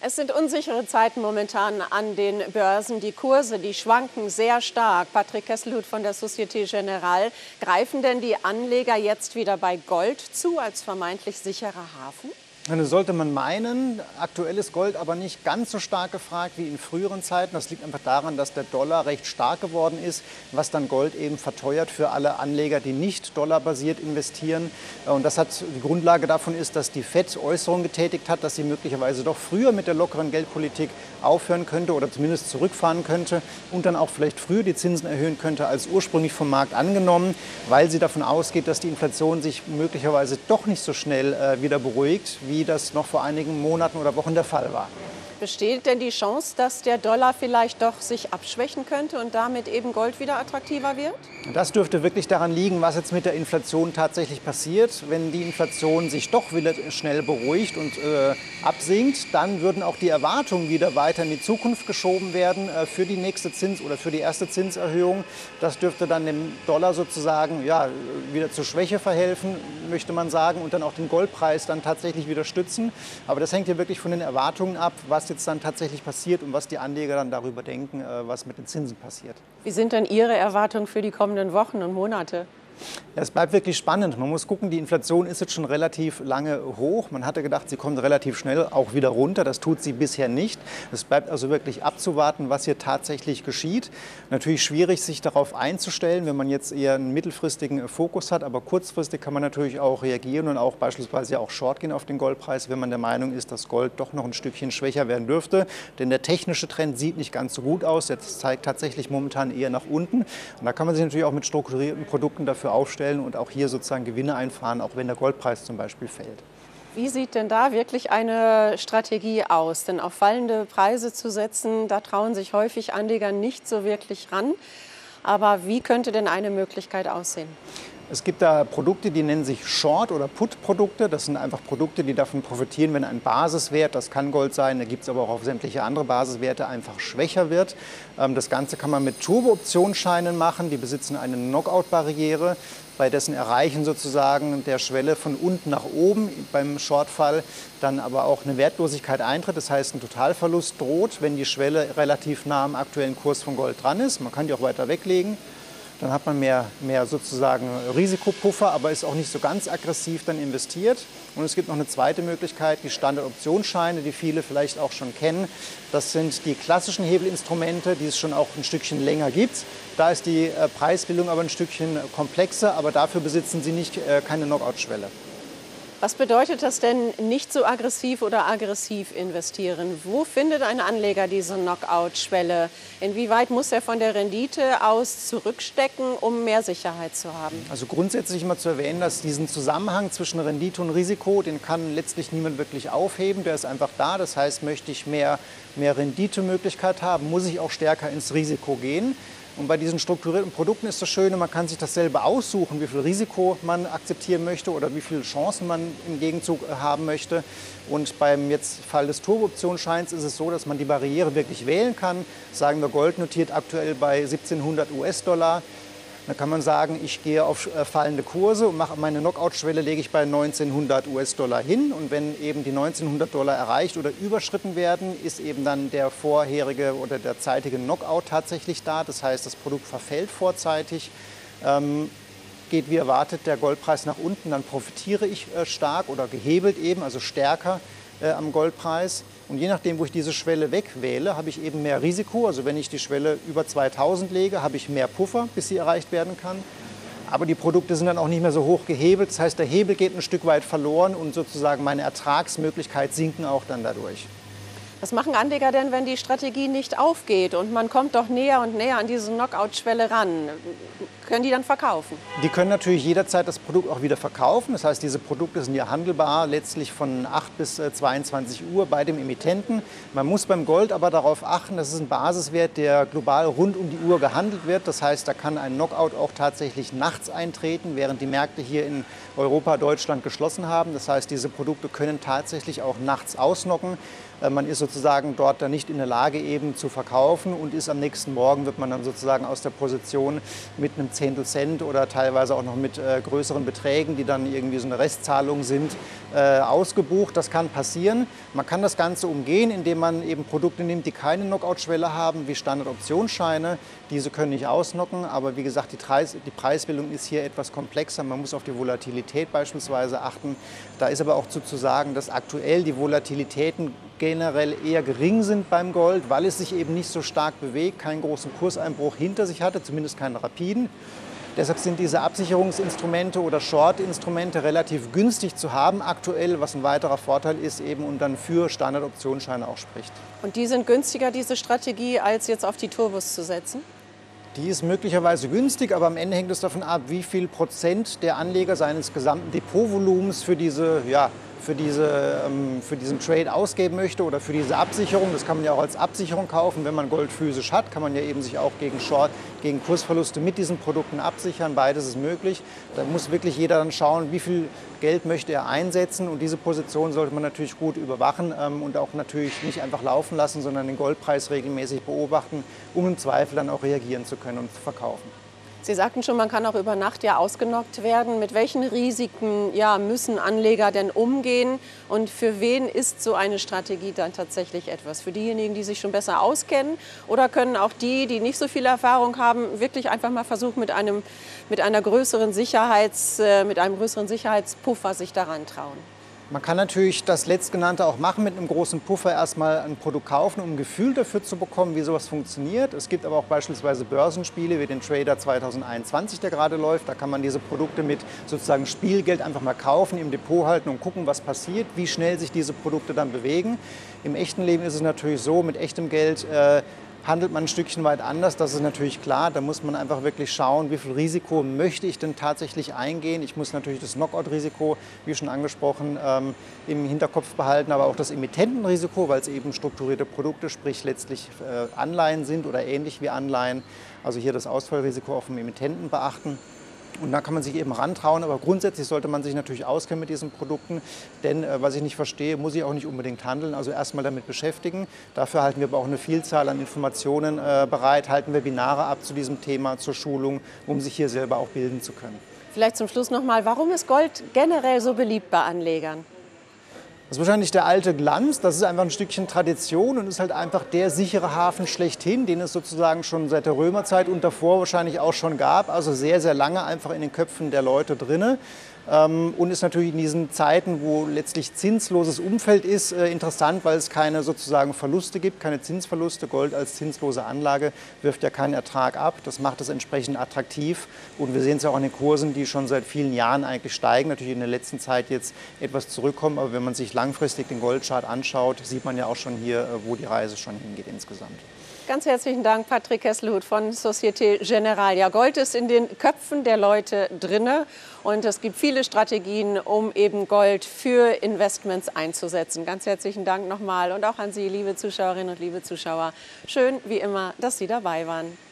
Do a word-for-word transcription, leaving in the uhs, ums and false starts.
Es sind unsichere Zeiten momentan an den Börsen. Die Kurse, die schwanken sehr stark. Patrick Kesselhut von der Société Générale. Greifen denn die Anleger jetzt wieder bei Gold zu als vermeintlich sicherer Hafen? Das sollte man meinen. Aktuell ist Gold aber nicht ganz so stark gefragt wie in früheren Zeiten. Das liegt einfach daran, dass der Dollar recht stark geworden ist, was dann Gold eben verteuert für alle Anleger, die nicht dollarbasiert investieren. Und das hat die Grundlage davon ist, dass die Fed Äußerungen getätigt hat, dass sie möglicherweise doch früher mit der lockeren Geldpolitik aufhören könnte oder zumindest zurückfahren könnte und dann auch vielleicht früher die Zinsen erhöhen könnte als ursprünglich vom Markt angenommen, weil sie davon ausgeht, dass die Inflation sich möglicherweise doch nicht so schnell äh, wieder beruhigt, wie wie das noch vor einigen Monaten oder Wochen der Fall war. Besteht denn die Chance, dass der Dollar vielleicht doch sich abschwächen könnte und damit eben Gold wieder attraktiver wird? Das dürfte wirklich daran liegen, was jetzt mit der Inflation tatsächlich passiert. Wenn die Inflation sich doch wieder schnell beruhigt und äh, absinkt, dann würden auch die Erwartungen wieder weiter in die Zukunft geschoben werden äh, für die nächste Zins- oder für die erste Zinserhöhung. Das dürfte dann dem Dollar sozusagen ja, wieder zur Schwäche verhelfen, möchte man sagen, und dann auch den Goldpreis dann tatsächlich wieder stützen. Aber das hängt ja wirklich von den Erwartungen ab, was jetzt dann tatsächlich passiert und was die Anleger dann darüber denken, was mit den Zinsen passiert. Wie sind denn Ihre Erwartungen für die kommenden Wochen und Monate? Ja, es bleibt wirklich spannend. Man muss gucken, die Inflation ist jetzt schon relativ lange hoch. Man hatte gedacht, sie kommt relativ schnell auch wieder runter. Das tut sie bisher nicht. Es bleibt also wirklich abzuwarten, was hier tatsächlich geschieht. Natürlich schwierig, sich darauf einzustellen, wenn man jetzt eher einen mittelfristigen Fokus hat. Aber kurzfristig kann man natürlich auch reagieren und auch beispielsweise auch short gehen auf den Goldpreis, wenn man der Meinung ist, dass Gold doch noch ein Stückchen schwächer werden dürfte. Denn der technische Trend sieht nicht ganz so gut aus. Jetzt zeigt tatsächlich momentan eher nach unten. Und da kann man sich natürlich auch mit strukturierten Produkten dafür aufstellen und auch hier sozusagen Gewinne einfahren, auch wenn der Goldpreis zum Beispiel fällt. Wie sieht denn da wirklich eine Strategie aus? Denn auf fallende Preise zu setzen, da trauen sich häufig Anleger nicht so wirklich ran. Aber wie könnte denn eine Möglichkeit aussehen? Es gibt da Produkte, die nennen sich Short- oder Put-Produkte. Das sind einfach Produkte, die davon profitieren, wenn ein Basiswert, das kann Gold sein, da gibt es aber auch auf sämtliche andere Basiswerte, einfach schwächer wird. Das Ganze kann man mit Turbo-Optionsscheinen machen. Die besitzen eine Knockout-Barriere, bei dessen Erreichen sozusagen der Schwelle von unten nach oben beim Shortfall dann aber auch eine Wertlosigkeit eintritt. Das heißt, ein Totalverlust droht, wenn die Schwelle relativ nah am aktuellen Kurs von Gold dran ist. Man kann die auch weiter weglegen. Dann hat man mehr, mehr sozusagen Risikopuffer, aber ist auch nicht so ganz aggressiv dann investiert. Und es gibt noch eine zweite Möglichkeit, die Standard-Optionsscheine, die viele vielleicht auch schon kennen. Das sind die klassischen Hebelinstrumente, die es schon auch ein Stückchen länger gibt. Da ist die Preisbildung aber ein Stückchen komplexer, aber dafür besitzen sie nicht, keine Knockout-Schwelle. Was bedeutet das denn, nicht so aggressiv oder aggressiv investieren? Wo findet ein Anleger diese Knockout-Schwelle? Inwieweit muss er von der Rendite aus zurückstecken, um mehr Sicherheit zu haben? Also grundsätzlich mal zu erwähnen, dass diesen Zusammenhang zwischen Rendite und Risiko, den kann letztlich niemand wirklich aufheben. Der ist einfach da. Das heißt, möchte ich mehr, mehr Renditemöglichkeit haben, muss ich auch stärker ins Risiko gehen. Und bei diesen strukturierten Produkten ist das Schöne, man kann sich das selber aussuchen, wie viel Risiko man akzeptieren möchte oder wie viele Chancen man im Gegenzug haben möchte. Und beim jetzt Fall des Turbo-Optionsscheins ist es so, dass man die Barriere wirklich wählen kann. Sagen wir, Gold notiert aktuell bei siebzehnhundert US-Dollar. Da kann man sagen, ich gehe auf fallende Kurse und mache meine Knockout-Schwelle, lege ich bei neunzehnhundert US-Dollar hin. Und wenn eben die neunzehnhundert Dollar erreicht oder überschritten werden, ist eben dann der vorherige oder der zeitige Knockout tatsächlich da. Das heißt, das Produkt verfällt vorzeitig. Ähm Geht wie erwartet der Goldpreis nach unten, dann profitiere ich äh, stark oder gehebelt eben, also stärker äh, am Goldpreis. Und je nachdem, wo ich diese Schwelle wegwähle, habe ich eben mehr Risiko. Also wenn ich die Schwelle über zweitausend lege, habe ich mehr Puffer, bis sie erreicht werden kann. Aber die Produkte sind dann auch nicht mehr so hoch gehebelt. Das heißt, der Hebel geht ein Stück weit verloren und sozusagen meine Ertragsmöglichkeiten sinken auch dann dadurch. Was machen Anleger denn, wenn die Strategie nicht aufgeht und man kommt doch näher und näher an diese Knockout-Schwelle ran? Können die dann verkaufen? Die können natürlich jederzeit das Produkt auch wieder verkaufen. Das heißt, diese Produkte sind ja handelbar, letztlich von acht bis zweiundzwanzig Uhr bei dem Emittenten. Man muss beim Gold aber darauf achten, das ist ein Basiswert, der global rund um die Uhr gehandelt wird. Das heißt, da kann ein Knockout auch tatsächlich nachts eintreten, während die Märkte hier in Europa, Deutschland geschlossen haben. Das heißt, diese Produkte können tatsächlich auch nachts ausnocken. Man ist sozusagen dort dann nicht in der Lage eben zu verkaufen und ist am nächsten Morgen, wird man dann sozusagen aus der Position mit einem Zehntel Cent oder teilweise auch noch mit äh, größeren Beträgen, die dann irgendwie so eine Restzahlung sind, äh, ausgebucht. Das kann passieren. Man kann das Ganze umgehen, indem man eben Produkte nimmt, die keine Knockout-Schwelle haben, wie Standard-Optionsscheine. Diese können nicht ausnocken, aber wie gesagt, die, Preis, die Preisbildung ist hier etwas komplexer. Man muss auf die Volatilität beispielsweise achten. Da ist aber auch zu, zu sagen, dass aktuell die Volatilitäten generell eher gering sind beim Gold, weil es sich eben nicht so stark bewegt, keinen großen Kurseinbruch hinter sich hatte, zumindest keinen rapiden. Deshalb sind diese Absicherungsinstrumente oder Short-Instrumente relativ günstig zu haben aktuell, was ein weiterer Vorteil ist eben und dann für Standard-Optionsscheine auch spricht. Und die sind günstiger, diese Strategie, als jetzt auf die Turbos zu setzen? Die ist möglicherweise günstig, aber am Ende hängt es davon ab, wie viel Prozent der Anleger seines gesamten Depotvolumens für diese, ja, für diese, für diesen Trade ausgeben möchte oder für diese Absicherung. Das kann man ja auch als Absicherung kaufen. Wenn man Gold physisch hat, kann man ja eben sich auch gegen Short, gegen Kursverluste mit diesen Produkten absichern. Beides ist möglich. Da muss wirklich jeder dann schauen, wie viel Geld möchte er einsetzen. Und diese Position sollte man natürlich gut überwachen und auch natürlich nicht einfach laufen lassen, sondern den Goldpreis regelmäßig beobachten, um im Zweifel dann auch reagieren zu können und zu verkaufen. Sie sagten schon, man kann auch über Nacht ja ausgenockt werden. Mit welchen Risiken ja, müssen Anleger denn umgehen? Und für wen ist so eine Strategie dann tatsächlich etwas? Für diejenigen, die sich schon besser auskennen? Oder können auch die, die nicht so viel Erfahrung haben, wirklich einfach mal versuchen, mit einem, mit einer größeren Sicherheits, mit einem größeren Sicherheitspuffer sich daran trauen? Man kann natürlich das Letztgenannte auch machen, mit einem großen Puffer erstmal ein Produkt kaufen, um ein Gefühl dafür zu bekommen, wie sowas funktioniert. Es gibt aber auch beispielsweise Börsenspiele wie den Trader zweitausendeinundzwanzig, der gerade läuft. Da kann man diese Produkte mit sozusagen Spielgeld einfach mal kaufen, im Depot halten und gucken, was passiert, wie schnell sich diese Produkte dann bewegen. Im echten Leben ist es natürlich so, mit echtem Geld äh, handelt man ein Stückchen weit anders, das ist natürlich klar. Da muss man einfach wirklich schauen, wie viel Risiko möchte ich denn tatsächlich eingehen. Ich muss natürlich das Knockout-Risiko, wie schon angesprochen, im Hinterkopf behalten, aber auch das Emittentenrisiko, weil es eben strukturierte Produkte, sprich letztlich Anleihen sind oder ähnlich wie Anleihen. Also hier das Ausfallrisiko auf dem Emittenten beachten. Und da kann man sich eben rantrauen, aber grundsätzlich sollte man sich natürlich auskennen mit diesen Produkten, denn äh, was ich nicht verstehe, muss ich auch nicht unbedingt handeln, also erstmal damit beschäftigen. Dafür halten wir aber auch eine Vielzahl an Informationen äh, bereit, halten Webinare ab zu diesem Thema, zur Schulung, um sich hier selber auch bilden zu können. Vielleicht zum Schluss nochmal, warum ist Gold generell so beliebt bei Anlegern? Das ist wahrscheinlich der alte Glanz, das ist einfach ein Stückchen Tradition und ist halt einfach der sichere Hafen schlechthin, den es sozusagen schon seit der Römerzeit und davor wahrscheinlich auch schon gab, also sehr, sehr lange einfach in den Köpfen der Leute drinne. Und ist natürlich in diesen Zeiten, wo letztlich zinsloses Umfeld ist, interessant, weil es keine sozusagen Verluste gibt, keine Zinsverluste. Gold als zinslose Anlage wirft ja keinen Ertrag ab. Das macht es entsprechend attraktiv. Und wir sehen es ja auch an den Kursen, die schon seit vielen Jahren eigentlich steigen. Natürlich in der letzten Zeit jetzt etwas zurückkommen. Aber wenn man sich langfristig den Goldchart anschaut, sieht man ja auch schon hier, wo die Reise schon hingeht insgesamt. Ganz herzlichen Dank, Patrick Kesselhut von Société Générale. Ja, Gold ist in den Köpfen der Leute drinne und es gibt viele Strategien, um eben Gold für Investments einzusetzen. Ganz herzlichen Dank nochmal und auch an Sie, liebe Zuschauerinnen und liebe Zuschauer. Schön, wie immer, dass Sie dabei waren.